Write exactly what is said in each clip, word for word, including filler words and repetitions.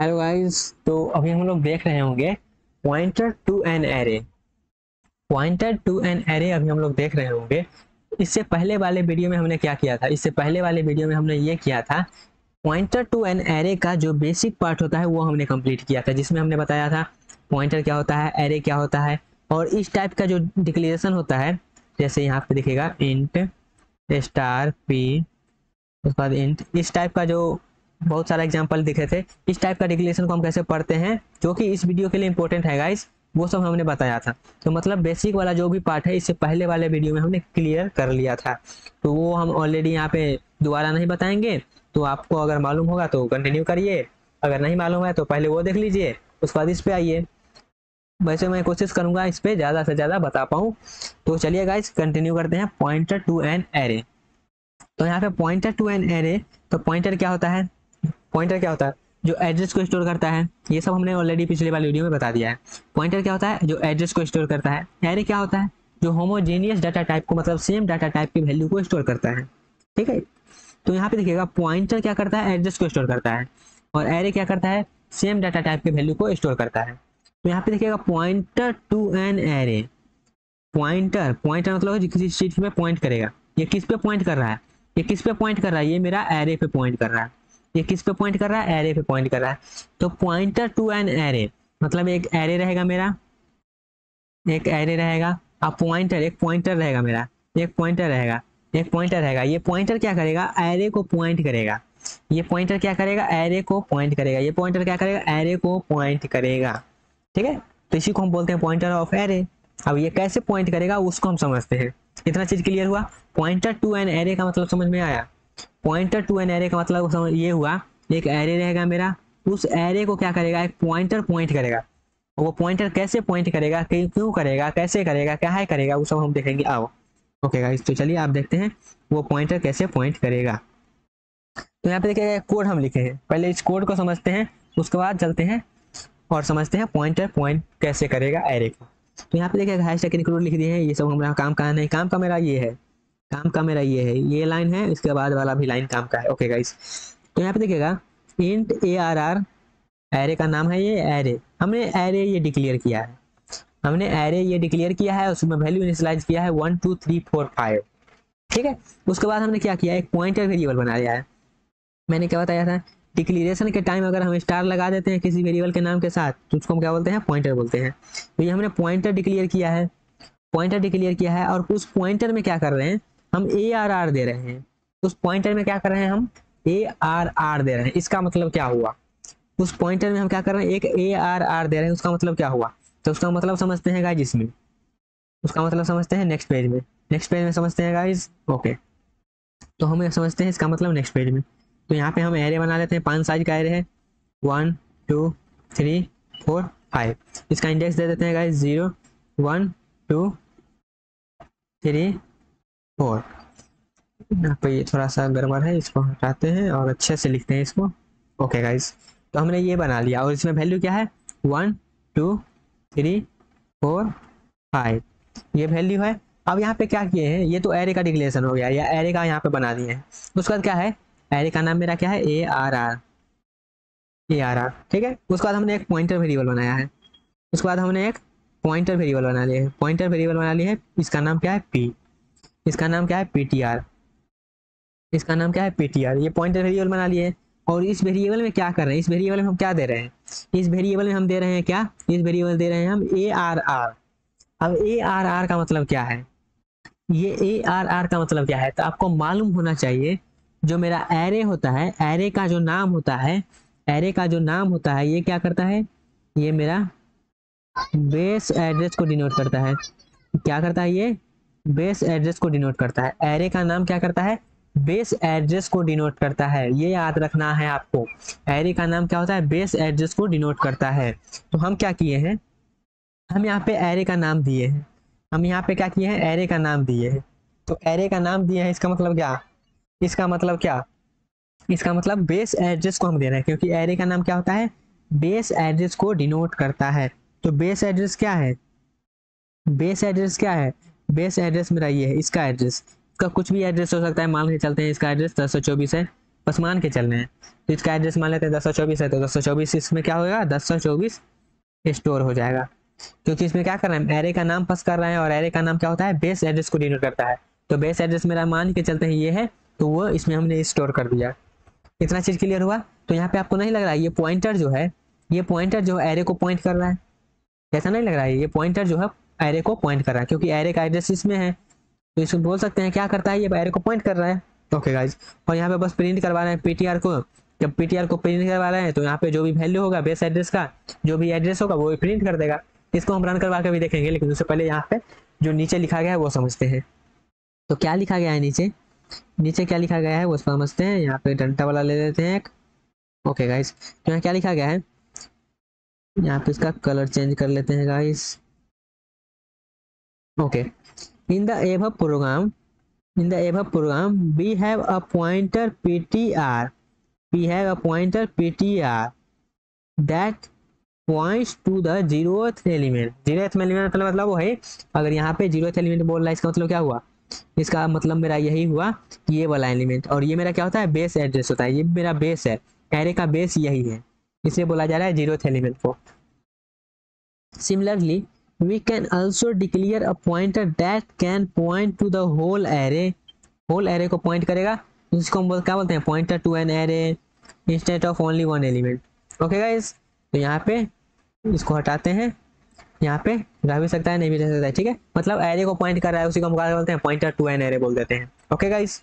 Hello guys, तो अभी हम लोग देख रहे होंगे pointer to an array pointer to an array अभी हम लोग देख रहे होंगे। इससे पहले वाले वीडियो में हमने क्या किया था, इससे पहले वाले वीडियो में हमने ये किया था, पॉइंटर टू एन एरे का जो बेसिक पार्ट होता है वो हमने कंप्लीट किया था, जिसमें हमने बताया था पॉइंटर क्या होता है, एरे क्या होता है, और इस टाइप का जो डिक्लेरेशन होता है, जैसे यहाँ पे दिखेगा इंट स्टार पी, उसके बाद इंट, इस टाइप का जो बहुत सारा एग्जाम्पल दिखे थे, इस टाइप का डिक्लेरेशन को हम कैसे पढ़ते हैं, जो कि इस वीडियो के लिए इंपॉर्टेंट है गाइस, वो सब हमने बताया था। तो मतलब बेसिक वाला जो भी पार्ट है इससे पहले वाले वीडियो में हमने क्लियर कर लिया था, तो वो हम ऑलरेडी यहाँ पे दोबारा नहीं बताएंगे। तो आपको अगर मालूम होगा तो कंटिन्यू करिए, अगर नहीं मालूम है तो पहले वो देख लीजिए, उसके बाद इस पर आइए। वैसे मैं कोशिश करूंगा इस पर ज़्यादा से ज़्यादा बता पाऊँ। तो चलिए गाइस कंटिन्यू करते हैं पॉइंटर टू एन एरे। तो यहाँ पे पॉइंटर टू एन एरे, तो पॉइंटर क्या होता है, पॉइंटर क्या होता है जो एड्रेस को स्टोर करता है, ये सब हमने ऑलरेडी पिछले वाले वीडियो में बता दिया है। पॉइंटर क्या होता है जो एड्रेस को स्टोर करता है। एरे क्या होता है जो होमोजेनियस डाटा टाइप को, मतलब सेम डाटा टाइप की वैल्यू को स्टोर करता है, ठीक है। तो यहाँ पे देखिएगा पॉइंटर क्या करता है, एड्रेस को स्टोर करता है, और एरे क्या करता है, सेम डाटा टाइप की वैल्यू को स्टोर करता है। तो यहाँ पे देखिएगा pointer to an array, pointer pointer मतलब किसी चीज पे पॉइंट करेगा। ये किस पे पॉइंट कर रहा है, ये किस पे पॉइंट कर रहा है, ये मेरा एरे पे पॉइंट कर रहा है। ये किस पे पॉइंट कर रहा है, एरे पे पॉइंट कर रहा है। तो पॉइंटर टू एन एरे मतलब एक एरे रहेगा मेरा, एक एरे रहेगा, अब पॉइंटर, एक पॉइंटर रहेगा मेरा, एक पॉइंटर रहेगा, एक पॉइंटर रहेगा। ये पॉइंटर क्या करेगा, एरे को पॉइंट करेगा। ये पॉइंटर क्या करेगा, एरे को पॉइंट करेगा। ये पॉइंटर क्या करेगा, एरे को पॉइंट करेगा, ठीक है। तो इसी को हम बोलते हैं पॉइंटर ऑफ एरे। अब ये कैसे पॉइंट करेगा उसको हम समझते हैं। इतना चीज क्लियर हुआ, पॉइंटर टू एन एरे का मतलब समझ में आया। पॉइंटर टू एन एरे का मतलब ये हुआ, एक एरे रहेगा मेरा, उस एरे को क्या करेगा, एक पॉइंटर पॉइंट करेगा। वो पॉइंटर कैसे पॉइंट करेगा, क्यों करेगा, कैसे करेगा, क्या करेगा, वो सब हम देखेंगे। आओ ओके गाइस, तो चलिए आप देखते हैं वो पॉइंटर कैसे पॉइंट करेगा। तो यहाँ पे देखिएगा कोड हम लिखे हैं, पहले इस कोड को समझते हैं, उसके बाद चलते हैं और समझते हैं पॉइंटर पॉइंट कैसे करेगा एरे को। तो यहाँ पे देखिएगा हैशटैग इंक्लूड लिख दिए हैं, ये सब हमारा काम का नहीं, काम का मेरा ये है, काम का मेरा ये है, ये लाइन है, इसके बाद वाला भी लाइन काम का है। ओके गाइस, तो यहाँ पे देखिएगा int A R R, array का नाम है ये, एरे हमने एरे ये डिक्लेयर किया है, हमने एरे ये डिक्लेयर किया है, उसमें वैल्यू इनिशियलाइज किया है one two three four five, ठीक है। उसके बाद हमने क्या किया, एक पॉइंटर वेरिएबल बना दिया है। मैंने क्या बताया था, डिक्लेरेशन के टाइम अगर हम स्टार लगा देते हैं किसी वेरिएबल के नाम के साथ तो उसको हम क्या बोलते हैं, पॉइंटर बोलते हैं। तो ये हमने पॉइंटर डिक्लेयर किया है, पॉइंटर डिक्लेयर किया है, और उस पॉइंटर में क्या कर रहे हैं हम, ए आर आर दे रहे हैं। उस पॉइंटर में क्या कर रहे हैं हम, ए आर आर दे रहे हैं। इसका मतलब क्या हुआ, उस पॉइंटर में हम क्या कर रहे हैं, एक ए आर आर दे रहे हैं, उसका मतलब क्या हुआ। तो उसका मतलब समझते हैं गाइस, इसमें उसका मतलब समझते हैं नेक्स्ट पेज में, नेक्स्ट पेज में समझते हैं गाइस। ओके, तो हम समझते हैं इसका मतलब नेक्स्ट पेज में। तो यहाँ पे हम एरे बना लेते हैं, पांच साइज का एरे है, one two three four five. इसका इंडेक्स दे देते हैं guys zero one two three four. यहाँ पे ये थोड़ा सा गड़बड़ है, इसको हटाते हैं और अच्छे से लिखते हैं इसको। ओके गाइस, तो हमने ये बना लिया, और इसमें वैल्यू क्या है, one two three four five, ये वैल्यू है। अब यहाँ पे क्या किए हैं, ये तो एरे का डिक्लेरेशन हो गया, या एरे का यहाँ पे बना दिए हैं। उसके बाद क्या है, एरे का नाम मेरा क्या है, A R R, A R R, ठीक है। उसके बाद हमने एक पॉइंटर वेरिएबल बनाया है, उसके बाद हमने एक पॉइंटर वेरिएबल बना लिया है, पॉइंटर वेरिएबल बना लिया है, इसका नाम क्या है पी, इसका नाम क्या है पी टी आर, इसका नाम क्या है पी टी आर। ये पॉइंटर वेरिएबल बना लिए, और इस वेरिएबल में क्या कर रहे हैं, इस वेरिएबल में हम क्या दे रहे हैं, इस वेरिएबल में हम दे रहे हैं क्या, इस वेरिएबल दे रहे हैं हम ए आर आर। अब ए आर आर का मतलब क्या है, ये ए आर आर का मतलब क्या है, तो आपको मालूम होना चाहिए। जो मेरा एरे होता है, एरे का जो नाम होता है, एरे का जो नाम होता है, ये क्या करता है, ये मेरा बेस एड्रेस को डिनोट करता है। क्या करता है, ये बेस एड्रेस को डिनोट करता है। एरे का नाम क्या करता है, बेस एड्रेस को डिनोट करता है, ये याद रखना है आपको। एरे का नाम क्या होता है, बेस एड्रेस को डिनोट करता है। तो हम क्या किए हैं, हम यहाँ पे एरे का नाम दिए हैं, हम यहाँ पे क्या किए हैं, एरे का नाम दिए हैं। तो एरे का नाम दिए हैं, इसका मतलब क्या, इसका मतलब क्या, इसका मतलब बेस एड्रेस को हम दे रहे हैं, क्योंकि एरे का नाम क्या होता है, बेस एड्रेस को डिनोट करता है। तो बेस एड्रेस क्या है, बेस एड्रेस क्या है, बेस एड्रेस मेरा ये है, इसका एड्रेस, इसका कुछ भी एड्रेस हो सकता है। मान के चलते हैं इसका एड्रेस दस सौ चौबीस है, बस मान के चल रहे हैं। तो इसका एड्रेस मान लेते हैं दस सौ चौबीस है, तो दस सौ चौबीस इसमें क्या होगा, दस सौ चौबीस स्टोर हो जाएगा, क्योंकि इसमें क्या कर रहे हैं एरे का नाम पास कर रहे हैं, और एरे का नाम क्या होता है, बेस एड्रेस को डिनोट करता है। तो बेस एड्रेस मेरा मान के चलते हैं ये है, तो वो इसमें हमने स्टोर कर दिया। इतना चीज क्लियर हुआ। तो यहाँ पे आपको नहीं लग रहा है ये पॉइंटर जो है, ये पॉइंटर जो एरे को पॉइंट कर रहा है, ऐसा नहीं लग रहा है, ये पॉइंटर जो है एरे को पॉइंट कर रहा है, क्योंकि एरे का एड्रेस इसमें है। तो इसको बोल सकते हैं क्या करता है, ये एरे को पॉइंट कर रहा है। ओके गाइज, और यहाँ पे बस प्रिंट करवा रहे हैं पीटीआर को। जब पीटीआर को प्रिंट करवा रहे हैं तो यहाँ पे जो भी वैल्यू होगा बेस एड्रेस का, जो भी एड्रेस होगा वो प्रिंट कर देगा। इसको हम रन करवा के भी देखेंगे, लेकिन उससे पहले यहाँ पे जो नीचे लिखा गया है वो समझते हैं। तो क्या लिखा गया है नीचे, नीचे क्या लिखा गया है वो समझते हैं। यहाँ पे डंटा वाला ले लेते हैं। ओके गाइस, तो यहाँ क्या लिखा गया है, यहाँ पे इसका कलर चेंज कर लेते हैं guys. Okay, in the above program, in the above program we have a pointer PTR, we have a pointer PTR that points to the zeroth element. Zeroth element मतलब मतलब वो है, अगर यहाँ पे जीरोथ एलिमेंट बोल रहा है इसका मतलब क्या हुआ, इसका मतलब मेरा यही हुआ कि ये वाला एलिमेंट, और ये मेरा क्या होता है बेस एड्रेस होता है, ये मेरा बेस है, एरे का बेस यही है, इसलिए बोला जा रहा है जीरोथ एलिमेंट को। Similarly we can also declare a pointer that can point to the whole array, whole array को पॉइंट करेगा, इसको हम क्या बोलते हैं, pointer to an array instead of only one element. Okay guys, तो यहाँ पे इसको हटाते हैं, यहाँ पे रह भी सकता है नहीं भी रह सकता है, ठीक है, मतलब एरे को पॉइंट कर रहा है, उसी को हम क्या बोलते हैं, पॉइंटर टू एन एरे बोल देते हैं। ओके गाइस,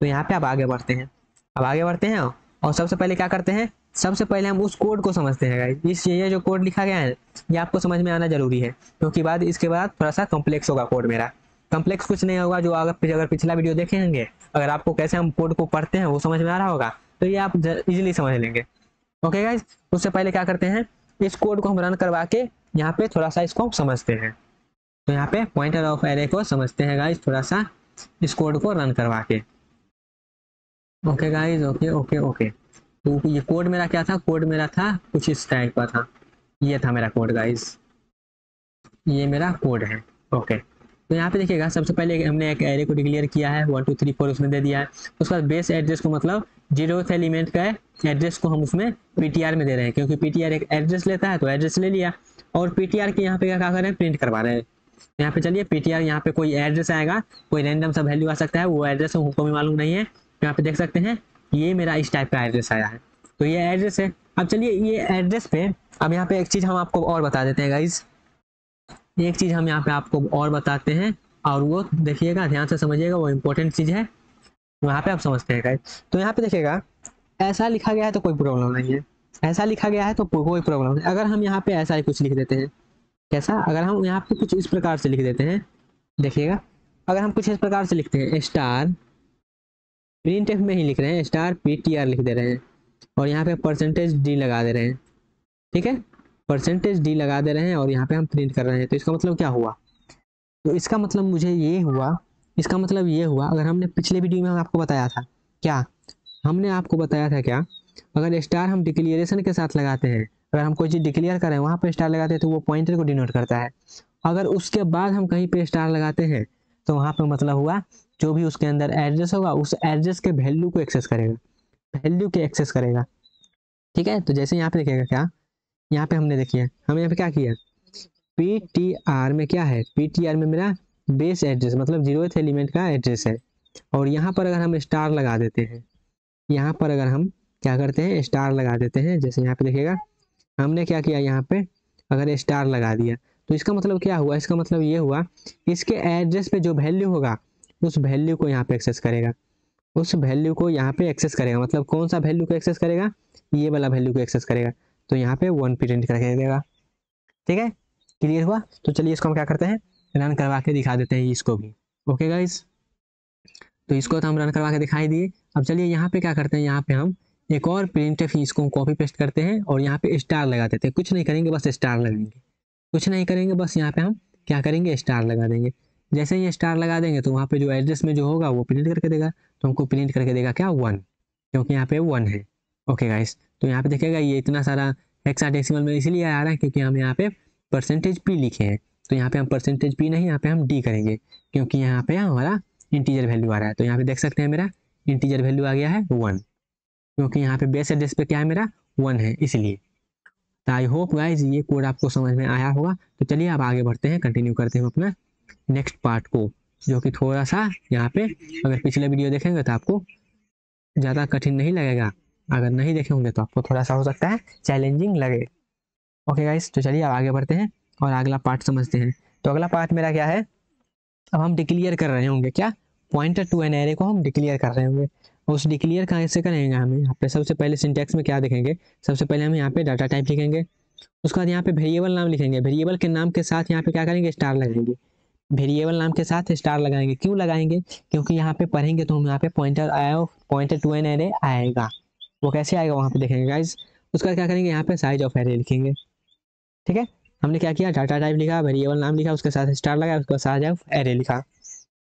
तो यहाँ पे आप आगे बढ़ते हैं, अब आगे बढ़ते हैं और सबसे पहले क्या करते हैं, सबसे पहले हम उस कोड को समझते हैं गाइस। इस ये जो कोड लिखा गया है ये आपको समझ में आना जरूरी है, क्योंकि तो बाद इसके बाद थोड़ा सा कॉम्प्लेक्स होगा कोड मेरा। कॉम्प्लेक्स कुछ नहीं होगा, जो अगर अगर पिछला वीडियो देखेंगे, अगर आपको कैसे हम कोड को पढ़ते हैं वो समझ में आ रहा होगा, तो ये आप इजिली समझ लेंगे। ओके गाइस, उससे पहले क्या करते हैं, इस कोड को हम रन करवा के यहाँ पे थोड़ा सा इसको समझते हैं। तो यहाँ पे पॉइंटर ऑफ एरे को समझते हैं गाइस, थोड़ा सा इस कोड को रन करवा के। Okay guys, okay okay okay, तो ये कोड मेरा क्या था, कोड मेरा था कुछ इस टाइप का था, ये था मेरा कोड गाइस, ये मेरा कोड है। ओके, तो यहाँ पे देखिएगा सबसे पहले हमने एक एरे को डिक्लेयर किया है, वन टू थ्री फोर उसमें दे दिया है, उसके बाद बेस एड्रेस को मतलब जीरोथ एलिमेंट का एड्रेस को हम उसमें पीटीआर में दे रहे हैं, क्योंकि पीटीआर एक एड्रेस लेता है, तो एड्रेस ले लिया, और पीटीआर के यहाँ पे क्या कर रहे हैं, प्रिंट करवा रहे हैं। यहाँ पे चलिए पीटीआर, यहाँ पे कोई एड्रेस आएगा, कोई रैंडम सा वैल्यू आ सकता है, वो एड्रेस हमको भी मालूम नहीं है। यहाँ पे देख सकते हैं ये मेरा इस टाइप का एड्रेस आया है, तो ये एड्रेस है। अब चलिए ये एड्रेस पे अब यहाँ पे एक चीज़ हम आपको और बता देते हैं गाइज, एक चीज़ हम यहाँ पे आपको और बताते हैं, और वो देखिएगा ध्यान से समझिएगा, वो इम्पोर्टेंट चीज़ है, वहाँ पे आप समझते हैं गाइज। तो यहाँ पे देखिएगा ऐसा लिखा गया है तो कोई प्रॉब्लम नहीं है, ऐसा लिखा गया है तो कोई प्रॉब्लम नहीं। अगर हम यहाँ पे ऐसा ही कुछ लिख देते हैं, कैसा, अगर हम यहाँ पे कुछ इस प्रकार से लिख देते हैं, देखिएगा अगर हम कुछ इस प्रकार से लिखते हैं, स्टार प्रिंट एफ में ही लिख रहे हैं, स्टार पीटीआर लिख दे रहे हैं, और यहाँ पे परसेंटेज डी लगा दे रहे हैं, ठीक है, परसेंटेज डी लगा दे रहे हैं, और यहाँ पे हम प्रिंट कर रहे हैं। तो इसका मतलब क्या हुआ, तो इसका मतलब मुझे ये हुआ, इसका मतलब ये हुआ, अगर हमने पिछले वीडियो में आपको बताया था, क्या हमने आपको बताया था, क्या अगर स्टार हम डिक्लेरेशन के साथ लगाते हैं, अगर हम कोई चीज़ डिक्लेयर करें वहाँ पे स्टार लगाते हैं तो वो पॉइंटर को डिनोट करता है, अगर उसके बाद हम कहीं पे स्टार लगाते हैं तो वहाँ पे मतलब हुआ जो भी उसके अंदर एड्रेस होगा उस एड्रेस के वैल्यू को एक्सेस करेगा, वैल्यू के एक्सेस करेगा, ठीक है। तो जैसे यहाँ पे देखिएगा क्या, यहाँ पे हमने देखिए हम यहाँ पे क्या किया, पी टी आर में क्या है, पी टी आर में मेरा बेस एड्रेस मतलब जीरोथ एलिमेंट का एड्रेस है, और यहाँ पर अगर हम स्टार लगा देते हैं, यहाँ पर अगर हम क्या करते हैं स्टार लगा देते हैं, जैसे यहाँ पे देखिएगा हमने क्या किया, यहाँ पे अगर स्टार लगा दिया तो इसका मतलब क्या हुआ, इसका मतलब ये हुआ इसके एड्रेस पे जो वैल्यू होगा उस वैल्यू को यहाँ पे एक्सेस करेगा, उस वैल्यू को यहाँ पे एक्सेस करेगा, मतलब कौन सा वैल्यू को एक्सेस करेगा, ये वाला वैल्यू को एक्सेस करेगा, तो यहाँ पे वन प्रिंट करके देगा, ठीक है, क्लियर हुआ। तो चलिए इसको हम क्या करते हैं रन करवा के दिखा देते हैं इसको भी। ओके गाइज, तो इसको तो हम रन करवा के दिखाई दिए। अब चलिए यहाँ पे क्या करते हैं, यहाँ पे हम एक और प्रिंट एफ इसको हम कॉपी पेस्ट करते हैं और यहाँ पे स्टार लगा देते हैं, कुछ नहीं करेंगे बस स्टार लगाएंगे, कुछ नहीं करेंगे बस यहाँ पे हम क्या करेंगे स्टार लगा देंगे। जैसे ये स्टार लगा देंगे तो वहाँ पे जो एड्रेस में जो होगा वो प्रिंट करके देगा, तो हमको प्रिंट करके देगा क्या, वन, क्योंकि यहाँ पे वन है। ओके गाइस, तो यहाँ पे देखिएगा ये इतना सारा हेक्साडेसिमल में इसीलिए आ रहा है क्योंकि हम यहाँ पे परसेंटेज पी लिखे हैं, तो यहाँ पे हम परसेंटेज पी नहीं, यहाँ पे हम डी करेंगे, क्योंकि यहाँ पे हमारा इंटीजर वैल्यू आ रहा है। तो यहाँ पे देख सकते हैं मेरा इंटीजर वैल्यू आ गया है वन, क्योंकि यहाँ पे बेस एड्रेस पे क्या है मेरा वन है, इसलिए। तो आई होप गाइज ये कोड आपको समझ में आया होगा। तो चलिए आप आगे बढ़ते हैं, कंटिन्यू करते हैं अपना नेक्स्ट पार्ट को, जो कि थोड़ा सा यहाँ पे अगर पिछले वीडियो देखेंगे तो आपको ज़्यादा कठिन नहीं लगेगा, अगर नहीं देखे होंगे तो आपको थोड़ा सा हो सकता है चैलेंजिंग लगे। ओके गाइज, तो चलिए आप आगे बढ़ते हैं और अगला पार्ट समझते हैं। तो अगला पार्ट मेरा क्या है, अब हम डिक्लेयर कर रहे होंगे क्या, पॉइंटर टू एन एरे को हम डिक्लेयर कर रहे होंगे। उस डिक्लेयर कहाँ से करेंगे, हमें यहाँ पे सबसे पहले सिंटैक्स में क्या देखेंगे, सबसे पहले हम यहाँ पे डाटा टाइप लिखेंगे, उसके बाद यहाँ पे वेरिएबल नाम लिखेंगे, वेरिएबल के नाम के साथ यहाँ पे क्या करेंगे स्टार लगाएंगे, वेरिएबल नाम के साथ स्टार लगाएंगे। क्यों लगाएंगे, क्योंकि यहाँ पे पढ़ेंगे तो हम यहाँ पे पॉइंटर आया, पॉइंटर टू एन एरे आएगा, वो कैसे आएगा वहाँ पे देखेंगे गाइज। उसके बाद क्या करेंगे, यहाँ पे साइज ऑफ एरे लिखेंगे। ठीक है, हमने क्या किया, डाटा टाइप लिखा, वेरिएबल नाम लिखा, उसके साथ स्टार लगाया, उसके बाद साइज ऑफ एरे लिखा।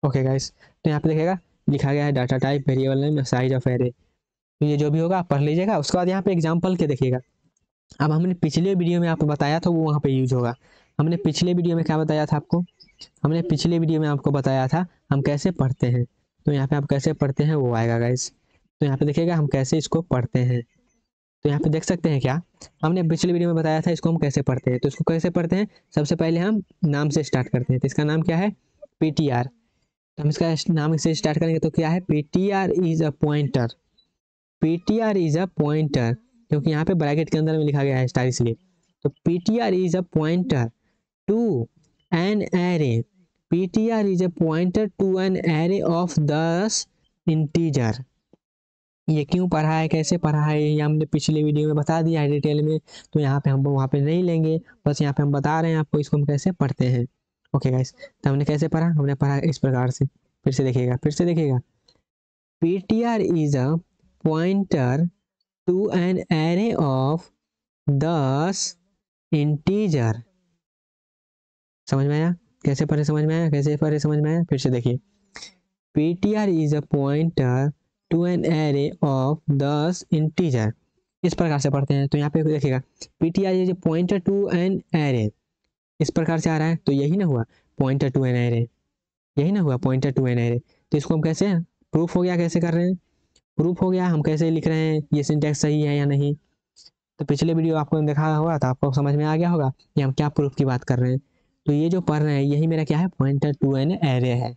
ओके गाइज, तो यहाँ पे देखेगा लिखा गया है data type variable name size of array, तो ये जो भी होगा आप पढ़ लीजिएगा। उसके बाद यहाँ पे एग्जांपल के देखिएगा, अब हमने पिछले वीडियो में आपको बताया था वो वहाँ पे यूज होगा। हमने पिछले वीडियो में क्या बताया था आपको, हमने पिछले वीडियो में आपको बताया था हम कैसे पढ़ते हैं, तो यहाँ पे आप कैसे पढ़ते हैं वो आएगा गाइज। तो यहाँ पे देखिएगा हम कैसे इसको पढ़ते हैं, तो यहाँ पे देख सकते हैं क्या, हमने पिछले वीडियो में बताया था इसको हम कैसे पढ़ते हैं। तो इसको कैसे पढ़ते हैं, सबसे पहले हम नाम से स्टार्ट करते हैं, तो इसका नाम क्या है पी टी आर, हम इसका नाम से स्टार्ट करेंगे तो क्या है PTR is a pointer, PTR is a pointer, क्योंकि यहाँ पे ब्रैकेट के अंदर में लिखा गया है स्टार इसलिए। तो PTR is a pointer to an array, PTR is a pointer to an array of दस इंटीजर। ये क्यों पढ़ा है, कैसे पढ़ा है, ये हमने पिछले वीडियो में बता दिया है डिटेल में, तो यहाँ पे हम वहाँ पे नहीं लेंगे, बस यहाँ पे हम बता रहे हैं आपको इसको हम कैसे पढ़ते हैं। ओके okay गाइस, तो हमने कैसे पढ़ा, हमने पढ़ा इस प्रकार से, फिर से देखिएगा, फिर से देखिएगा P T R is a pointer to an array of दस इंटीजर। समझ में आया कैसे पढ़े, समझ में आया कैसे पढ़े, समझ में आया। फिर से देखिए P T R is a pointer to an array of दस इंटीजर, इस प्रकार से पढ़ते हैं। तो यहाँ पे देखिएगा P T R is a pointer to an array, इस प्रकार से आ रहा है, तो यही ना हुआ पॉइंटर टू एन एरे, यही ना हुआ पॉइंटर टू एन एरे। तो इसको हम कैसे प्रूफ हो गया, कैसे कर रहे हैं, प्रूफ हो गया हम कैसे लिख रहे हैं, ये सिंटैक्स सही है या नहीं। तो पिछले वीडियो आपको देखा होगा तो आपको समझ में आ गया होगा कि हम क्या प्रूफ की बात कर रहे हैं। तो ये जो पढ़ रहे हैं यही मेरा क्या है पॉइंटर टू एन एरे है,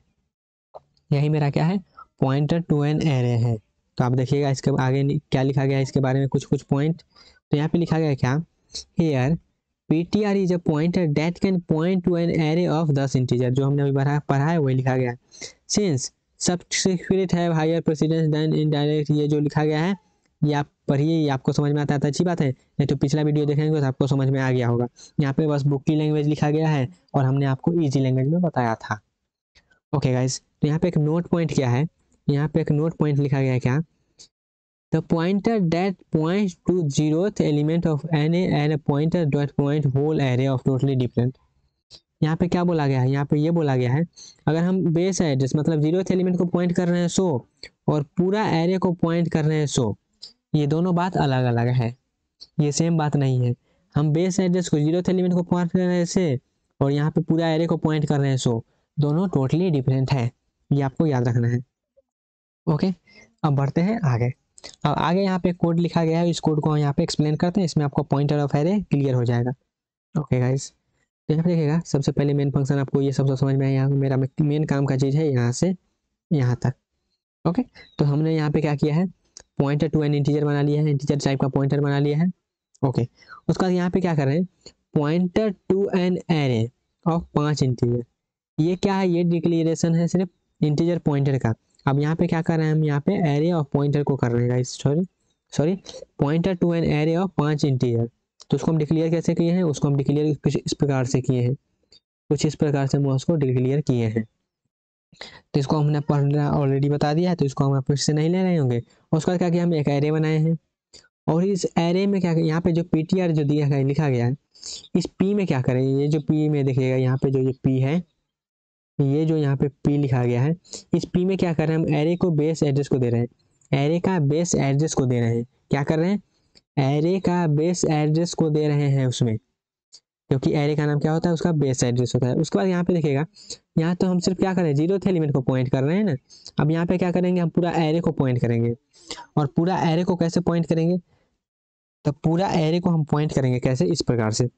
यही मेरा क्या है पॉइंटर टू एन एरे है। तो आप देखिएगा इसके आगे क्या लिखा गया है, इसके बारे में कुछ कुछ पॉइंट। तो यहाँ पे लिखा गया क्या, here P T R is a pointer that can point to an array of दस integers, जो हमने अभी पढ़ा है वही लिखा गया है। Since subscript have higher precedence than indirect, ये जो लिखा गया है ये आप पढ़िए, ये आपको समझ में आता है तो अच्छी बात है, नहीं तो पिछला वीडियो देखेंगे तो आपको समझ में आ गया होगा। यहाँ पे बस बुक की लैंग्वेज लिखा गया है और हमने आपको ईजी लैंग्वेज में बताया था। ओके गाइज, तो यहाँ पे एक नोट पॉइंट क्या है, यहाँ पे एक नोट पॉइंट लिखा गया है क्या, The pointer that points to zeroth element of an array and a pointer that points whole array of totally different। यहाँ पे क्या बोला गया है, यहाँ पे ये बोला गया है अगर हम बेस एड्रेस मतलब zeroth element को पॉइंट कर रहे हैं सो और पूरा एरे को पॉइंट कर रहे हैं सो, ये दोनों बात अलग अलग है, ये सेम बात नहीं है। हम बेस एड्रेस को zeroth element को पॉइंट कर रहे हैं से और यहाँ पे पूरा एरे को पॉइंट कर रहे हैं सो, दोनों टोटली डिफरेंट है, ये आपको याद रखना है। Okay okay? अब बढ़ते हैं आगे। अब आगे यहाँ पे कोड लिखा गया है, इस कोड को हम यहाँ पे एक्सप्लेन करते हैं, इसमें आपको पॉइंटर ऑफ एरे क्लियर हो जाएगा। ओके गाइस, तो यहाँ पे देखिएगा सबसे पहले मेन फंक्शन आपको ये सब समझ में आया, यहाँ मेरा मेन काम का चीज़ है यहाँ से यहाँ तक। ओके, तो हमने यहाँ पे क्या किया है पॉइंटर टू एन इंटीजर बना लिया है, इंटीजर टाइप का पॉइंटर बना लिया है। ओके, उसका यहाँ पे क्या कर रहे हैं pointer to an array of पाँच इंटीजर, ये क्या है, ये डिक्लेरेशन है सिर्फ इंटीजर पॉइंटर का। अब यहाँ पे क्या कर रहे हैं हम यहाँ पे एरे ऑफ पॉइंटर को कर रहे हैं guys, sorry sorry pointer to an array of पांच इंटीजर। तो उसको हम डिक्लेयर कैसे किए हैं, उसको हम डिक्लेयर कुछ इस प्रकार से किए हैं, कुछ इस प्रकार से हम उसको डिक्लेयर किए हैं। तो इसको हमने पढ़ना ऑलरेडी बता दिया है, तो इसको हम फिर से नहीं ले रहे होंगे। और उसका क्या किया, हम एक एरे बनाए हैं और इस एरे में क्या यहाँ पे जो पी टी आर जो दिया गया लिखा गया है, इस पी में क्या करेंगे, ये जो पी में देखिएगा यहाँ पे जो ये पी है, ये जो यहाँ पे पी लिखा गया है, इस पी में क्या कर रहे हैं हम एरे को बेस एड्रेस को दे रहे हैं, एरे का बेस एड्रेस को दे रहे हैं, क्या कर रहे हैं एरे का बेस एड्रेस को दे रहे हैं उसमें। क्योंकि एरे का नाम क्या होता है, उसका बेस एड्रेस होता है। उसके बाद यहाँ पे देखिएगा, यहाँ तो हम सिर्फ क्या कर रहे हैं, जीरोथ एलिमेंट को पॉइंट कर रहे हैं ना। अब यहाँ पे क्या करेंगे, हम पूरा एरे को पॉइंट करेंगे। और पूरा एरे को कैसे पॉइंट करेंगे, तो पूरा एरे को हम पॉइंट करेंगे कैसे, इस प्रकार से।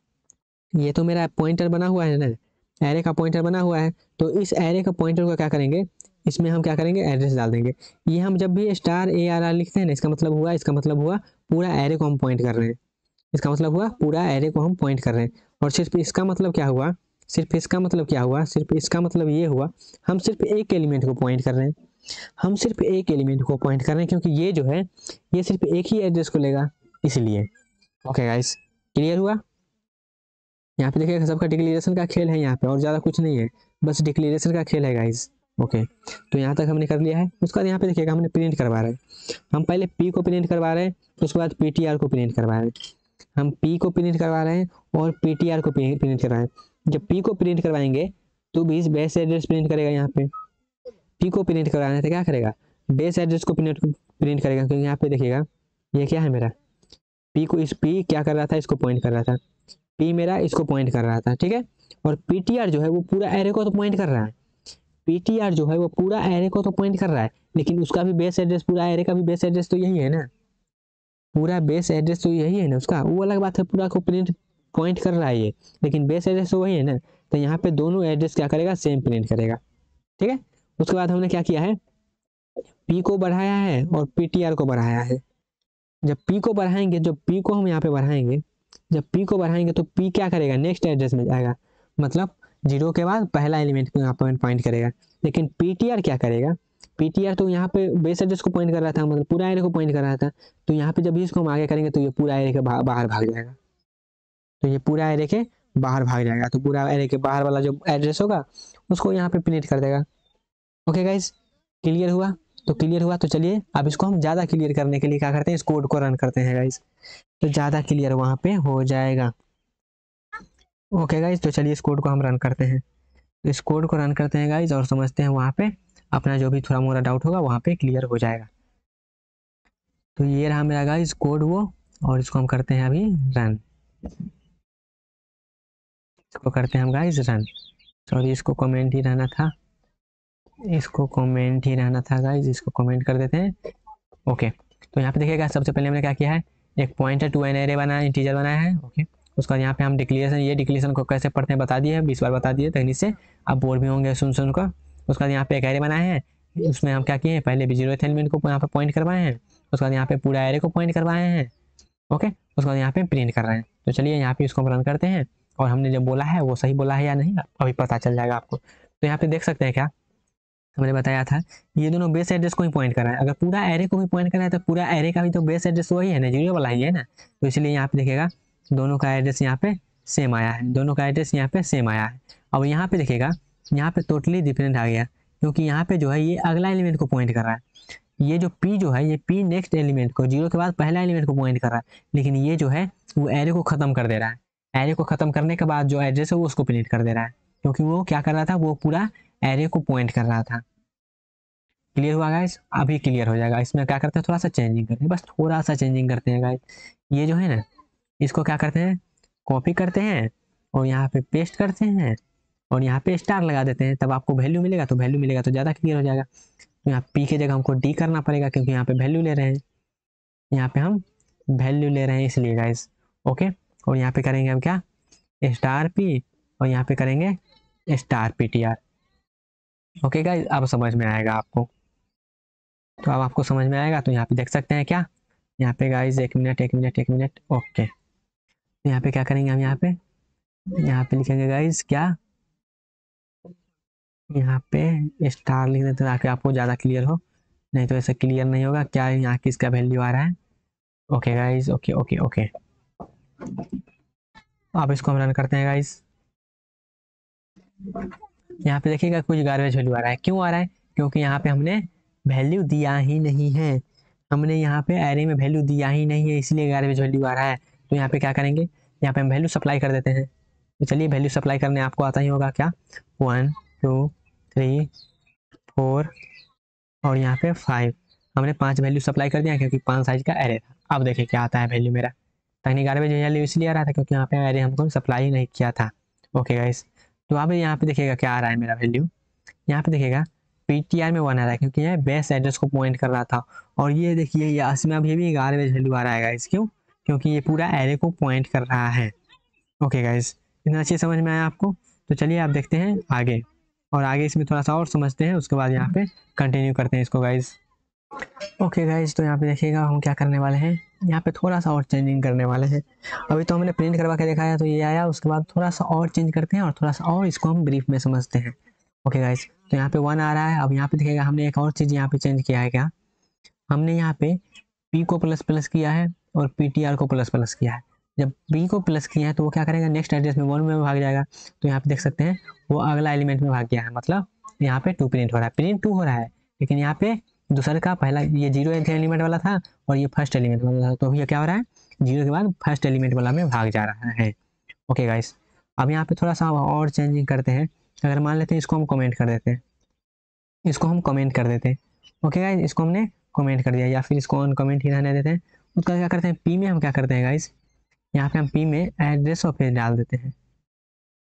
ये तो मेरा पॉइंटर बना हुआ है ना, एरे का पॉइंटर बना हुआ है। तो इस एरे का पॉइंटर को क्या करेंगे, इसमें हम क्या करेंगे, एड्रेस डाल देंगे। ये हम जब भी स्टार ए आर आर लिखते हैं ना, इसका मतलब हुआ, इसका मतलब हुआ पूरा एरे को हम पॉइंट कर रहे हैं। इसका मतलब हुआ पूरा एरे को हम पॉइंट कर रहे हैं। और सिर्फ इसका मतलब क्या हुआ, सिर्फ इसका मतलब क्या हुआ, सिर्फ इसका मतलब ये हुआ, हम सिर्फ एक एलिमेंट को पॉइंट कर रहे हैं, हम सिर्फ एक एलिमेंट को पॉइंट कर रहे हैं, क्योंकि ये जो है ये सिर्फ एक ही एड्रेस को लेगा, इसलिए। ओके गाइस, क्लियर हुआ। यहाँ पे देखिएगा सबका डिक्लेरेशन का खेल है यहाँ पे, और ज़्यादा कुछ नहीं है, बस डिक्लेरेशन का खेल है गाइस। ओके, तो यहाँ तक हमने कर लिया है। उसके बाद यहाँ पे देखिएगा हमने प्रिंट करवा रहे हैं, हम पहले पी को प्रिंट करवा रहे हैं, उसके बाद पी टी आर को प्रिंट करवा रहे हैं। हम P को प्रिंट करवा रहे हैं और P T R को प्रिंट करवा रहे हैं। जब P को प्रिंट करवाएंगे तो भी बेस एड्रेस प्रिंट करेगा। यहाँ पे P को प्रिंट करवाने से क्या करेगा, बेस एड्रेस को प्रिंट प्रिंट करेगा, क्योंकि यहाँ पे देखिएगा ये क्या है मेरा, P को, इस P क्या कर रहा था, इसको पॉइंट कर रहा था, P मेरा इसको पॉइंट कर रहा था, ठीक है। और P T R जो है वो पूरा एरे को तो पॉइंट कर रहा है, P T R जो है वो पूरा एरे को तो पॉइंट कर रहा है, लेकिन उसका भी बेस एड्रेस, पूरा एरे का भी बेस एड्रेस तो यही है ना, पूरा बेस एड्रेस तो यही है ना उसका। वो अलग बात है, पूरा को प्रिंट पॉइंट कर रहा है ये, लेकिन बेस एड्रेस तो वही है ना। तो यहाँ पे दोनों एड्रेस क्या करेगा, सेम प्रिंट करेगा, ठीक है। उसके बाद हमने क्या किया है, पी को बढ़ाया है और पी टी आर को बढ़ाया है। जब पी को बढ़ाएंगे, जब पी को हम यहाँ पे बढ़ाएंगे, जब पी को बढ़ाएंगे तो पी क्या करेगा, नेक्स्ट एड्रेस में जाएगा, मतलब जीरो के बाद पहला एलिमेंट को यहाँ पर पॉइंट करेगा। लेकिन पी टी आर क्या करेगा, पीटीआर तो यहाँ पे बेस एड्रेस को पॉइंट कर रहा था, मतलब पूरा एरे को पॉइंट कर रहा था। तो यहाँ पे जब भी इसको हम आगे करेंगे तो ये पूरा एरे के बा, बाहर भाग जाएगा, तो ये पूरा एरे के बाहर भाग जाएगा। तो पूरा एरे के बाहर वाला जो एड्रेस होगा उसको यहाँ पे प्रिंट कर देगा। ओके गाइज, क्लियर हुआ। तो क्लियर हुआ तो चलिए अब इसको हम ज़्यादा क्लियर करने के लिए क्या करते हैं, इस कोड को रन करते हैं गाइज, तो ज़्यादा क्लियर वहाँ पे हो जाएगा। ओके गाइज, तो चलिए इस कोड को हम रन करते हैं, इस कोड को रन करते हैं गाइज, और समझते हैं वहाँ पे अपना जो भी थोड़ा मोरा डाउट होगा वहाँ पे क्लियर हो जाएगा। तो ये रहा मेरा गाइस कोड वो, और इसको हम करते हैं अभी रन, इसको करते हैं हम गाइस रन। सॉरी, इसको कमेंट ही रहना था, इसको कमेंट ही रहना था गाइस, इसको कमेंट कर देते हैं। ओके, तो यहाँ पे देखिएगा सबसे पहले हमने क्या किया है, एक पॉइंटर टू एन एरे बनाया, इंटीजर बनाया है। ओके, उसके बाद यहाँ पे हम डिक्लेरेशन, ये डिक्लेरेशन को कैसे पढ़ते हैं बता दिए, बीस बार बता दिए तकनीक से, आप बोर भी होंगे सुन सुन का। उसके बाद यहाँ पे एक एरे बनाए हैं, उसमें हम क्या किए हैं, पहले भी जीरोथ एलिमेंट को यहाँ पे पॉइंट करवाए हैं, उसके बाद यहाँ पे पूरा एरे को पॉइंट करवाए हैं। ओके, उसके बाद यहाँ पे प्रिंट कर रहे हैं। तो चलिए यहाँ पे इसको हम रन करते हैं, और हमने जो बोला है वो सही बोला है या नहीं अभी पता चल जाएगा आपको। तो यहाँ पे देख सकते हैं क्या हमने बताया था, ये दोनों बेस एड्रेस को ही पॉइंट कर रहा है। अगर पूरा एरे को ही पॉइंट कर रहा है तो पूरा एरे का भी तो बेस एड्रेस वही है ना, जीरो वाला ही है ना। तो इसलिए यहाँ पे देखिएगा दोनों का एड्रेस यहाँ पे सेम आया है, दोनों का एड्रेस यहाँ पे सेम आया है। अब यहाँ पे देखिएगा यहाँ पे टोटली डिफरेंट आ गया, क्योंकि यहाँ पे जो है ये अगला एलिमेंट को पॉइंट कर रहा है। ये जो पी जो है, ये पी नेक्स्ट एलिमेंट को, जीरो के बाद पहला एलिमेंट को पॉइंट कर रहा है, लेकिन ये जो है वो एरे को ख़त्म कर दे रहा है। एरे को ख़त्म करने के बाद जो एड्रेस है वो उसको प्रिंट कर दे रहा है, क्योंकि वो क्या कर रहा था, वो पूरा एरे को पॉइंट कर रहा था। क्लियर हुआ गाइस, अभी क्लियर हो जाएगा। इसमें क्या करते हैं, थोड़ा सा चेंजिंग करते हैं, बस थोड़ा सा चेंजिंग करते हैं गाइस। ये जो है ना, इसको क्या करते हैं, कॉपी करते हैं और यहाँ पर पेस्ट करते हैं और यहाँ पे स्टार लगा देते हैं, तब आपको वैल्यू मिलेगा। तो वैल्यू मिलेगा तो ज़्यादा क्लियर हो जाएगा। तो यहाँ पी की जगह हमको डी करना पड़ेगा, क्योंकि यहाँ पे वैल्यू ले रहे हैं, यहाँ पे हम वैल्यू ले रहे हैं इसलिए गाइस। ओके, और यहाँ पे करेंगे हम क्या, स्टार पी, और यहाँ पे करेंगे star P T R. Okay guys, अब समझ में आएगा आपको, तो अब आपको समझ में आएगा। तो यहाँ पे देख सकते हैं क्या, यहाँ पे गाइज एक मिनट एक मिनट एक मिनट। ओके, यहाँ पे क्या करेंगे हम, यहाँ पे यहाँ पे लिखेंगे गाइज क्या, यहाँ पे स्टार लिख देते हैं ताकि आपको ज़्यादा क्लियर हो, नहीं तो ऐसा क्लियर नहीं होगा क्या यहाँ किसका वैल्यू आ रहा है। Okay guys, okay okay okay, अब इसको हम रन करते हैं गाइज। यहाँ पे देखिएगा कुछ गार्बेज वैल्यू आ रहा है, क्यों आ रहा है, क्योंकि यहाँ पे हमने वैल्यू दिया ही नहीं है, हमने यहाँ पे एरे में वैल्यू दिया ही नहीं है, इसलिए गार्बेज वैल्यू आ रहा है। तो यहाँ पे क्या करेंगे, यहाँ पे हम वैल्यू सप्लाई कर देते हैं। तो चलिए वैल्यू सप्लाई करने आपको आता ही होगा क्या, वन टू थ्री फोर और यहाँ पे फाइव, हमने पांच वैल्यू सप्लाई कर दिया क्योंकि पांच साइज का एरे था। अब देखिए क्या आता है वैल्यू मेरा, यानी गार्बेज एरिया इसलिए आ रहा था क्योंकि यहाँ पे एरिया हमको सप्लाई नहीं किया था। ओके गाइस, तो आप यहाँ पे देखिएगा क्या आ रहा है मेरा वैल्यू, यहाँ पे देखिएगा पी टी आर में वन आ रहा है क्योंकि यह बेस एड्रेस को पॉइंट कर रहा था। और ये देखिए ये इसमें अभी भी गार्बेज वैल्यू आ रहा है गाइस, क्यों? क्योंकि ये पूरा एरे को पॉइंट कर रहा है। ओके गाइस, इतना अच्छे समझ में आया आपको? तो चलिए आप देखते हैं आगे, और आगे इसमें थोड़ा सा और समझते हैं, उसके बाद यहाँ पे कंटिन्यू करते हैं इसको गाइज। ओके गाइज, तो यहाँ पे देखिएगा हम क्या करने वाले हैं, यहाँ पे थोड़ा सा और चेंजिंग करने वाले हैं। अभी तो हमने प्रिंट करवा के देखा है तो ये आया, उसके बाद थोड़ा सा और चेंज करते हैं और थोड़ा सा और इसको हम ब्रीफ में समझते हैं। ओके गाइज, तो यहाँ पे वन आ रहा है। अब यहाँ पे देखिएगा हमने एक और चीज़ यहाँ पे चेंज किया है, क्या हमने यहाँ पे पी को प्लस प्लस किया है और पी टी आर को प्लस प्लस किया है। जब बी को प्लस किया है तो वो क्या करेगा, नेक्स्ट एड्रेस में वन में भाग जाएगा। तो यहाँ पे देख सकते हैं वो अगला एलिमेंट में भाग गया है, मतलब यहाँ पे टू प्रिंट हो रहा है, प्रिंट टू हो रहा है। लेकिन यहाँ पे दूसरे का पहला ये जीरो एलिमेंट वाला था और ये फर्स्ट एलिमेंट वाला था, तो अभी क्या हो रहा है, जीरो के बाद फर्स्ट एलिमेंट वाला में भाग जा रहा है। ओके गाइस, अब यहाँ पे थोड़ा सा और चेंजिंग करते हैं। अगर मान लेते हैं इसको हम कमेंट कर देते हैं, इसको हम कमेंट कर देते हैं। ओके गाइस, इसको हमने कमेंट कर दिया या फिर इसको ऑन कमेंट ही रहने देते हैं। उसका क्या करते हैं, पी में हम क्या करते हैं गाइस, यहाँ पे हम पी में एड्रेस ऑफ पेज डाल देते हैं,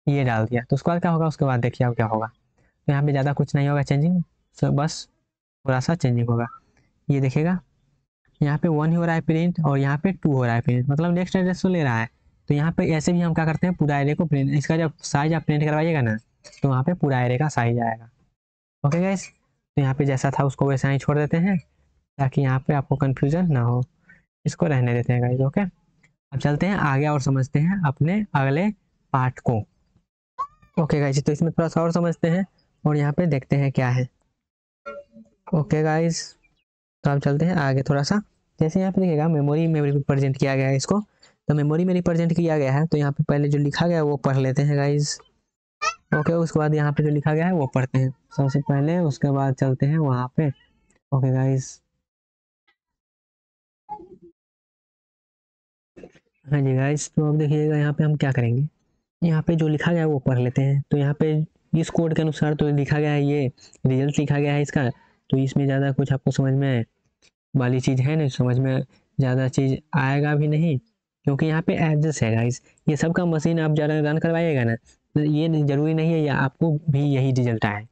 ये डाल दिया। तो उसके बाद क्या होगा, उसके बाद देखिए अब क्या होगा। तो यहाँ पे ज़्यादा कुछ नहीं होगा चेंजिंग, सो बस थोड़ा सा चेंजिंग होगा। ये देखिएगा यहाँ पे वन ही हो रहा है प्रिंट और यहाँ पे टू हो रहा है प्रिंट, मतलब नेक्स्ट एड्रेस तो ले रहा है। तो यहाँ पे ऐसे भी हम क्या करते हैं, पूरा एरे को प्रिंट, इसका जब साइज आप प्रिंट करवाइएगा ना तो वहाँ पे पूरा एरे का साइज आएगा। ओके गाइस, तो यहाँ पे जैसा था उसको वैसा ही छोड़ देते हैं ताकि यहाँ पे आपको कन्फ्यूजन ना हो, इसको रहने देते हैं गाइज। ओके, अब चलते हैं आगे और समझते हैं अपने अगले पार्ट को। ओके गाइज, तो इसमें थोड़ा सा और समझते हैं और यहाँ पे देखते हैं क्या है। ओके गाइज, तो आप चलते हैं आगे थोड़ा सा। जैसे यहाँ पे देखिएगा मेमोरी में रिप्रेजेंट किया गया है इसको, तो मेमोरी में रिप्रेजेंट किया गया है। तो यहाँ पे पहले जो लिखा गया है वो पढ़ लेते हैं गाइज। ओके, उसके बाद यहाँ पे जो लिखा गया है वो पढ़ते हैं सबसे पहले, उसके बाद चलते हैं वहाँ पे। ओके गाइज, हाँ जी गाइस, तो अब देखिएगा यहाँ पे हम क्या करेंगे, यहाँ पे जो लिखा गया है वो पढ़ लेते हैं। तो यहाँ पे इस कोड के अनुसार तो लिखा गया है, ये रिजल्ट लिखा गया है इसका, तो इसमें ज़्यादा कुछ आपको समझ में वाली चीज़ है नहीं, समझ में ज़्यादा चीज़ आएगा भी नहीं क्योंकि यहाँ पे एड्रेस है गाइस। ये सबका मशीन आप ज़्यादा रन करवाइएगा ना तो ये ज़रूरी नहीं है या आपको भी यही रिजल्ट आए,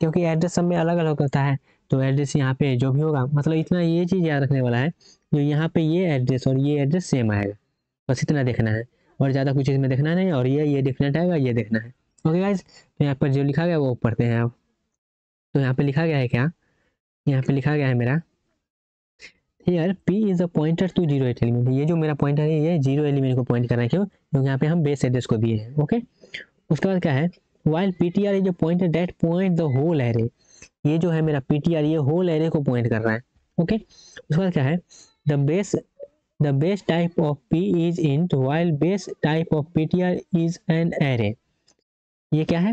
क्योंकि एड्रेस सब में अलग अलग होता है। तो एड्रेस यहाँ पे जो भी होगा, मतलब इतना ये चीज़ याद रखने वाला है जो यहाँ पे ये एड्रेस और ये एड्रेस सेम आएगा, बस इतना देखना है और ज़्यादा कुछ इसमें देखना नहीं। और ये ये डिफरेंट आएगा, ये देखना है। ओके गाइज, तो यहाँ पर जो लिखा गया वो पढ़ते हैं आप। तो यहाँ पे लिखा गया है क्या, यहाँ पे लिखा गया है मेरा यार P is a pointer to zero element. ये जो मेरा पॉइंटर है ये जीरो एलिमेंट को पॉइंट करना है, क्यों? क्योंकि यहाँ पे हम बेस एड्रेस को दिए हैं। ओके, उसके बाद क्या है, while P T R is a pointer that point the whole array. ये जो है मेरा पी टी आर ये होल एरे को पॉइंट कर रहा है। ओके, उसके बाद क्या है, the base The base type of P is int, while base type of P T R is an array। ये क्या है,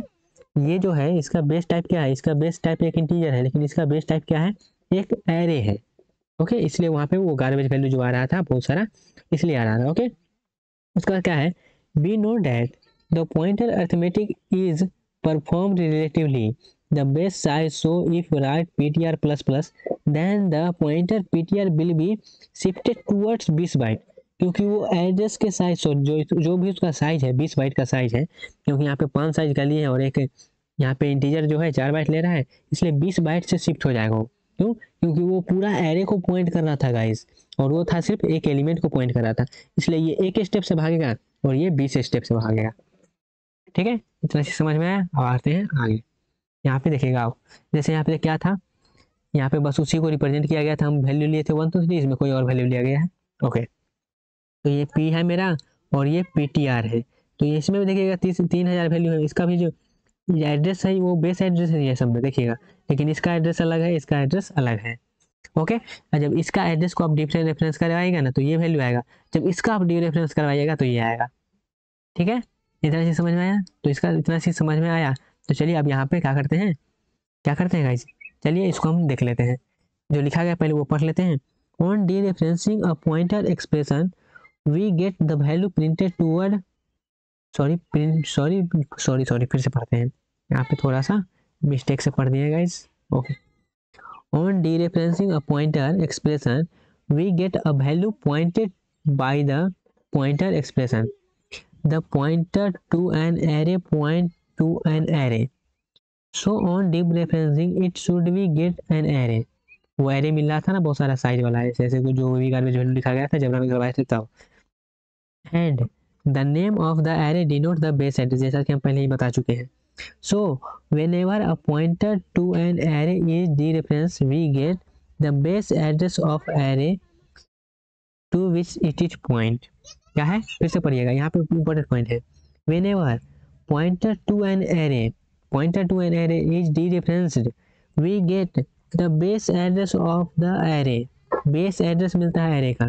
ये जो है इसका बेस टाइप क्या है, इसका बेस टाइप एक इंटीजर है, लेकिन इसका बेस टाइप क्या है, एक एरे है। ओके, इसलिए वहाँ पे वो गार्बेज वैल्यू जो आ रहा था बहुत सारा इसलिए आ रहा था। ओके, उसका क्या है, we know that the pointer arithmetic is performed relatively the base size, so if write P T R plus plus then the pointer P T R will be shifted towards बीस byte. क्योंकि वो address के size जो जो भी उसका size है बीस बाइट का साइज है, क्योंकि यहाँ पे पांच साइज का लिए है और एक यहाँ पे इंटीजर जो है चार बाइट ले रहा है, इसलिए बीस बाइट से शिफ्ट हो जाएगा। क्यों? क्योंकि वो पूरा एरे को पॉइंट कर रहा था गाइज, और वो था सिर्फ एक एलिमेंट को पॉइंट कर रहा था, इसलिए ये एक स्टेप से भागेगा और ये बीस स्टेप से भागेगा। ठीक है, इतना से समझ में आया। अब आते हैं आगे, यहाँ पे देखिएगा आप। जैसे यहाँ पे क्या था, यहाँ पे बस उसी को रिप्रेजेंट किया गया था, हम वैल्यू लिए थे वन टू थ्री, इसमें कोई और वैल्यू लिया गया है। ओके, तो ये पी है मेरा और ये पी टी आर है। तो ये इसमें भी देखिएगा तीस तीन हज़ार वैल्यू है, इसका भी जो एड्रेस है वो बेस एड्रेस है, ये सब में देखिएगा, लेकिन इसका एड्रेस अलग है, इसका एड्रेस अलग है। ओके, जब इसका एड्रेस को आप डिफरेंट रेफरेंस करवाएगा ना तो ये वैल्यू आएगा, जब इसका आप डी रेफरेंस करवाइएगा तो ये आएगा। ठीक है, इतना चीज़ समझ में आया। तो इसका इतना चीज़ समझ में आया। तो चलिए अब यहाँ पे क्या करते हैं, क्या करते हैं गाइज, चलिए इसको हम देख लेते हैं। जो लिखा गया पहले वो पढ़ लेते हैं। On dereferencing a pointer expression we get the value printed toward sorry print sorry sorry sorry फिर से पढ़ते हैं, यहाँ पे थोड़ा सा मिस्टेक से पढ़ दिए guys. Okay, on dereferencing a pointer expression we get a value pointed by the pointer expression. The pointer to an array point to an array. So on dereferencing it should we get an array. वो array मिल रहा था ना बहुत सारा size वाला, ऐसे ऐसे कुछ जो भी गार्बेज वैल्यू लिखा गया था जब मैं करवाया था। And the name of the array denote the base address, जैसा कि हम पहले ही बता चुके हैं। So whenever a pointer to an array is dereference we get the base address of array to which it is point. क्या है, फिर से पढ़िएगा, यहाँ पे इंपॉर्टेंट पॉइंट है। Whenever pointer to an array pointer to an array is dereferenced we get the base address of the array, base address मिलता है एरे का,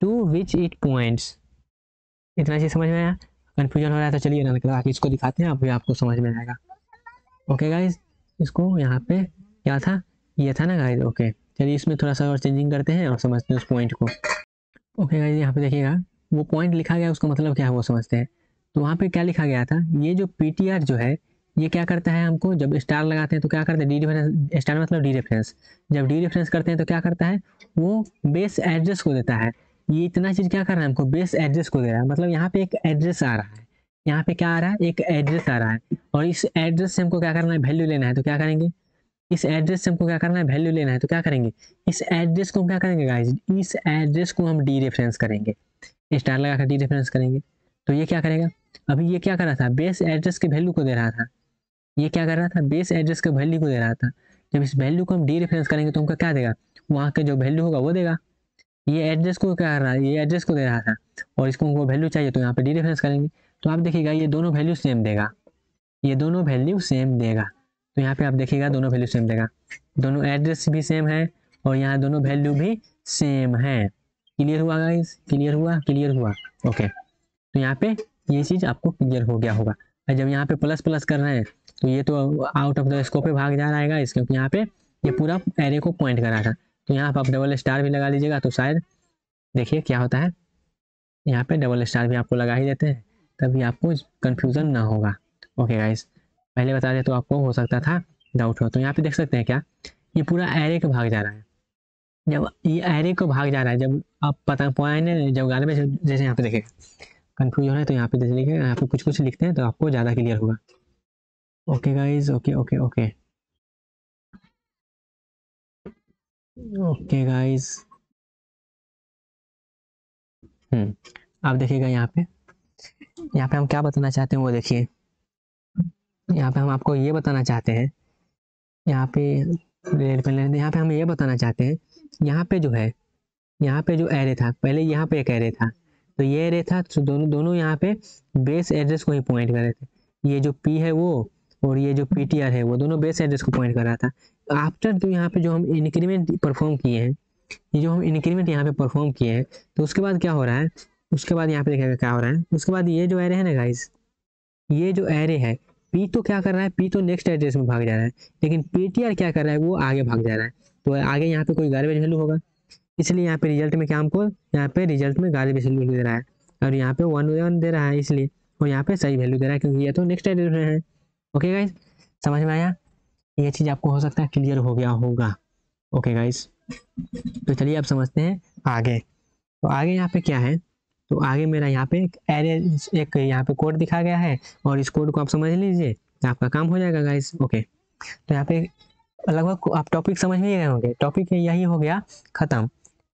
टू विच इट पॉइंट्स। इतना चीज समझ में आया, कन्फ्यूजन हो रहा है तो चलिए ना आगे इसको दिखाते हैं, अभी आपको समझ में आएगा। ओके गाइज, इसको यहाँ पे क्या था, ये था ना गाइज। ओके चलिए इसमें थोड़ा सा और चेंजिंग करते हैं और समझते हैं उस पॉइंट को। ओके गाइज, यहाँ पे देखिएगा वो पॉइंट लिखा गया, उसका मतलब क्या है वो समझते हैं। तो वहाँ पे क्या लिखा गया था, ये जो पी टी आर जो है ये क्या करता है, हमको जब स्टार लगाते हैं तो क्या करते हैं, डी रेफरेंस, स्टार मतलब डी रेफरेंस, जब डी रेफरेंस करते हैं तो क्या करता है, वो बेस एड्रेस को देता है। ये इतना चीज़ क्या कर रहा है, हमको बेस एड्रेस को दे रहा है, मतलब यहाँ पे एक एड्रेस आ रहा है, यहाँ पे क्या आ रहा है, एक एड्रेस आ रहा है, और इस एड्रेस से हमको क्या करना है, वैल्यू लेना है। तो क्या करेंगे, इस एड्रेस से हमको क्या करना है, वैल्यू लेना है। तो क्या करेंगे, इस एड्रेस को हम क्या करेंगे गाइज, इस एड्रेस को हम डी रेफरेंस करेंगे, स्टार लगा कर डी रेफरेंस करेंगे। तो ये क्या करेगा, अभी ये क्या कर रहा था, बेस एड्रेस की वैल्यू को दे रहा था, ये क्या कर रहा था, बेस एड्रेस का वैल्यू को दे रहा था। जब इस वैल्यू को हम डी रेफरेंस करेंगे तो हमको क्या देगा, वहाँ का जो वैल्यू होगा वो देगा। ये एड्रेस को क्या कर रहा है, ये एड्रेस को दे रहा था, और इसको हमको वैल्यू चाहिए तो यहाँ पे डी रेफरेंस करेंगे। तो आप देखिएगा ये दोनों वैल्यू सेम देगा, ये दोनों वैल्यू सेम देगा। तो यहाँ पे आप देखिएगा दोनों वैल्यू सेम देगा, दोनों एड्रेस भी सेम है और यहाँ दोनों वैल्यू भी सेम है। क्लियर हुआ गाइस, क्लियर हुआ, क्लियर हुआ। ओके तो यहाँ पे ये चीज़ आपको क्लियर हो गया होगा। और जब यहाँ पे प्लस प्लस कर रहे हैं तो ये तो आउट ऑफ द स्कोप पे भाग जा रहा है गाइस, क्योंकि यहाँ पे ये पूरा एरे को पॉइंट कर रहा था। तो यहाँ पर आप डबल स्टार भी लगा लीजिएगा तो शायद देखिए क्या होता है, यहाँ पे डबल स्टार भी आपको लगा ही देते हैं, तभी आपको कन्फ्यूज़न ना होगा। ओके गाइस, पहले बता दें तो आपको हो सकता था डाउट हो। तो यहाँ पे देख सकते हैं क्या, ये पूरा एरे को भाग जा रहा है। जब ये एरे को भाग जा रहा है, जब आप पता पॉइंट जब गाल में जैसे यहाँ पे देखिएगा कन्फ्यूज हो रहा है तो यहाँ पे जैसे लिखिएगा, यहाँ पे कुछ कुछ लिखते हैं तो आपको ज़्यादा क्लियर होगा। Okay guys, okay okay okay okay guys. हम्म आप देखिएगा यहाँ पे यहाँ पे हम क्या बताना चाहते हैं वो देखिए, यहाँ पे हम आपको ये बताना चाहते हैं, यहाँ पे रेड पेन, यहाँ पे हम ये बताना चाहते हैं, यहाँ पे जो है, यहाँ पे जो एरे था पहले, यहाँ पे एक एरे था तो ये एरे था, तो दोनों दोनों यहाँ पे बेस एड्रेस को ही पॉइंट कर रहे थे। ये जो पी है वो और ये जो पी टी आर है वो दोनों बेस एड्रेस को पॉइंट कर रहा था। आफ्टर जो यहाँ पे जो हम इंक्रीमेंट परफॉर्म किए हैं, ये जो हम इंक्रीमेंट यहाँ पे परफॉर्म किए हैं तो उसके बाद क्या हो रहा है, उसके बाद यहाँ पे देखिएगा क्या हो रहा है, उसके बाद ये जो एरे है ना गाइज, ये जो एरे है पी तो क्या कर रहा है, पी तो नेक्स्ट एड्रेस में भाग जा रहा है, लेकिन पी टी आर क्या कर रहा है, वो आगे भाग जा रहा है। तो आगे यहाँ पे कोई गार्बेज वैल्यू होगा, इसलिए यहाँ पे रिजल्ट में क्या, हमको यहाँ पे रिजल्ट में गार्बेज वैल्यू दे रहा है, और यहाँ पे वन वन दे रहा है इसलिए, और यहाँ पे सही वैल्यू दे रहा है क्योंकि ये तो नेक्स्ट एड्रेस में है। ओके गाइज, समझ में आया, ये चीज़ आपको हो सकता है क्लियर हो गया होगा। ओके गाइज, तो चलिए आप समझते हैं आगे। तो आगे यहाँ पे क्या है, तो आगे मेरा यहाँ पे एक एरे, एक यहाँ पे कोड दिखा गया है और इस कोड को आप समझ लीजिए, आपका काम हो जाएगा गाइज। ओके तो यहाँ पे लगभग आप टॉपिक समझ में ही गए होंगे, टॉपिक यही हो गया ख़त्म,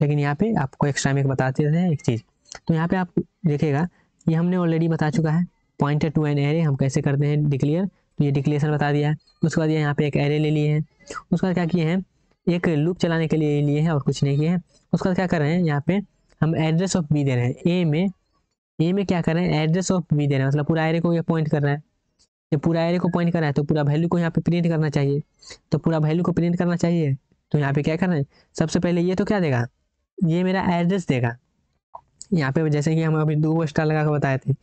लेकिन यहाँ पे आपको एक्स्ट्रा में एक बताते हैं एक चीज़। तो यहाँ पे आप देखिएगा ये हमने ऑलरेडी बता चुका है, पॉइंटर टू एन एरे हम कैसे करते हैं डिक्लेयर, तो ये डिक्लेरेशन बता दिया है। उसके बाद ये यहाँ पे एक एरे ले लिए हैं, उसके बाद क्या किए हैं, एक लूप चलाने के लिए लिए हैं और कुछ नहीं किए हैं। उसके बाद क्या कर रहे हैं, यहाँ पे हम एड्रेस ऑफ बी दे रहे हैं, ए में ए में क्या कर रहे हैं, एड्रेस ऑफ बी दे रहे हैं, मतलब पूरा एरे को ये पॉइंट कर रहा है। जब पूरा एरे को पॉइंट कर रहा है तो पूरा वैल्यू को यहाँ पे प्रिंट करना चाहिए, तो पूरा वैल्यू को प्रिंट करना चाहिए। तो यहाँ पे क्या करना है, सबसे पहले ये तो क्या देगा, ये मेरा एड्रेस देगा। यहाँ पे जैसे कि हम अभी दो स्टार लगा कर बताए थे,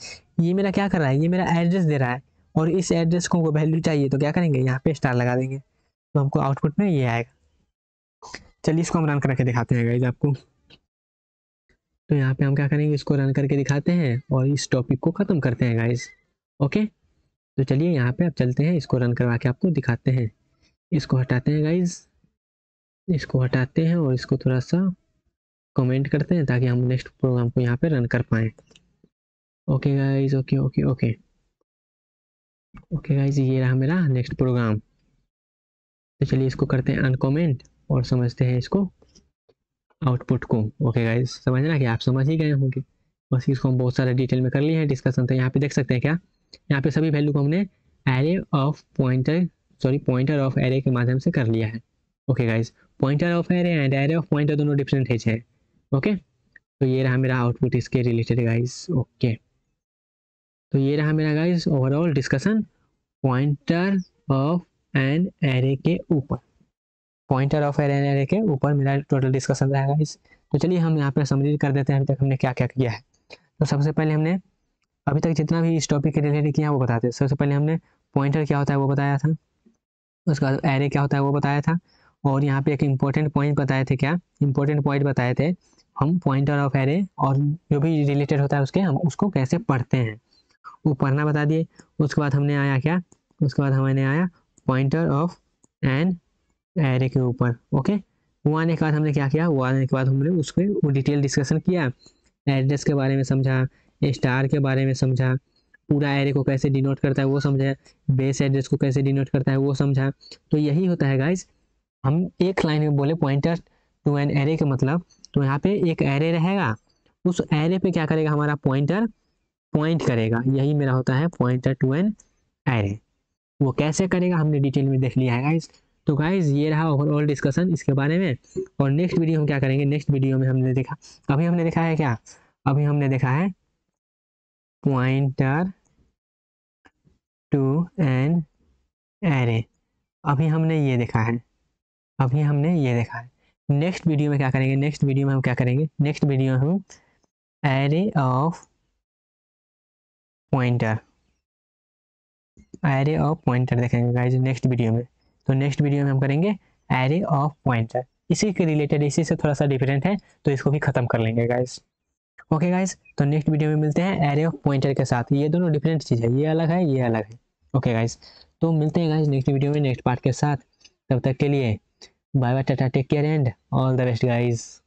ये मेरा क्या कर रहा है, ये मेरा एड्रेस दे रहा है, और इस एड्रेस को हमको वैल्यू चाहिए तो क्या करेंगे, यहाँ पे स्टार लगा देंगे, तो हमको आउटपुट में ये आएगा। चलिए इसको हम रन करके दिखाते हैं गाइस आपको। तो यहाँ पे हम क्या करेंगे, इसको रन करके दिखाते हैं और इस टॉपिक को ख़त्म करते हैं गाइस। ओके तो चलिए यहाँ पे आप चलते हैं, इसको रन करवा के आपको दिखाते हैं। इसको हटाते हैं गाइस, इसको हटाते हैं और इसको थोड़ा सा कमेंट करते हैं ताकि हम नेक्स्ट प्रोग्राम को यहाँ पे रन कर पाएँ। Okay guys, okay okay okay okay guys, ये रहा मेरा नेक्स्ट प्रोग्राम। तो चलिए इसको करते हैं अनकमेंट और समझते हैं इसको आउटपुट को। ओके गाइज, समझना कि आप समझ ही गए होंगे, बस इसको हम बहुत सारे डिटेल में कर लिए हैं डिस्कशन। तो यहाँ पे देख सकते हैं क्या, यहाँ पे सभी वैल्यू को हमने array of pointer sorry pointer of array के माध्यम से कर लिया है। Okay guys, pointer of array and array of pointer दोनों डिफरेंट है। Okay okay? तो ये रहा मेरा आउटपुट इसके रिलेटेड गाइज। Okay okay. तो ये रहा मेरा guys overall discussion pointer of and array के ऊपर, pointer of array and array के ऊपर मेरा टोटल डिस्कशन रहा गाइज। तो चलिए हम यहाँ पर समरी कर देते हैं अभी तक हमने क्या क्या किया है। तो सबसे पहले हमने अभी तक जितना भी इस टॉपिक के रिलेटेड किया वो बताते हैं। सबसे पहले हमने पॉइंटर क्या होता है वो बताया था, उसके बाद एरे क्या होता है वो बताया था, और यहाँ पे एक इम्पोर्टेंट पॉइंट बताए थे, क्या इम्पोर्टेंट पॉइंट बताए थे हम पॉइंटर ऑफ एरे और जो भी रिलेटेड होता है उसके, हम उसको कैसे पढ़ते हैं वो पढ़ना बता दिए। उसके बाद हमने आया क्या, उसके बाद हमने आया पॉइंटर ऑफ एन एरे के ऊपर। ओके, वो आने के बाद हमने क्या किया, वो आने के बाद हमने उसको डिटेल डिस्कशन किया, एड्रेस के बारे में समझा, स्टार के बारे में समझा, पूरा एरे को कैसे डिनोट करता है वो समझा, बेस एड्रेस को कैसे डिनोट करता है वो समझा। तो यही होता है गाइज, हम एक लाइन में बोले पॉइंटर टू एन एरे का मतलब, तो यहाँ पे एक एरे रहेगा, उस एरे पे क्या करेगा हमारा पॉइंटर पॉइंट करेगा। यही मेरा होता है पॉइंटर टू एन एरे। वो कैसे करेगा हमने डिटेल में देख लिया है गाइज। तो गाइज ये रहा ओवरऑल डिस्कशन इसके बारे में। और नेक्स्ट वीडियो हम क्या करेंगे, नेक्स्ट वीडियो में हमने देखा, अभी हमने देखा है क्या, अभी हमने देखा है पॉइंटर टू एन एरे, अभी हमने ये देखा है, अभी हमने ये देखा है। नेक्स्ट वीडियो में क्या करेंगे, नेक्स्ट वीडियो में हम क्या करेंगे, नेक्स्ट वीडियो में हम array of pointer, array of pointer देखेंगे गाइज नेक्स्ट वीडियो में। तो नेक्स्ट वीडियो में हम करेंगे एरे ऑफ पॉइंटर, इसी के रिलेटेड, इसी से थोड़ा सा डिफरेंट है तो इसको भी खत्म कर लेंगे गाइज। ओके गाइज, तो नेक्स्ट वीडियो में मिलते हैं एरे ऑफ पॉइंटर के साथ। ये दोनों डिफरेंट चीज़ है, ये अलग है, ये अलग है। ओके गाइज, तो मिलते हैं गाइज नेक्स्ट वीडियो में नेक्स्ट पार्ट के साथ। तब तक के लिए बाय बाय, टाटा, take care and all the best guys.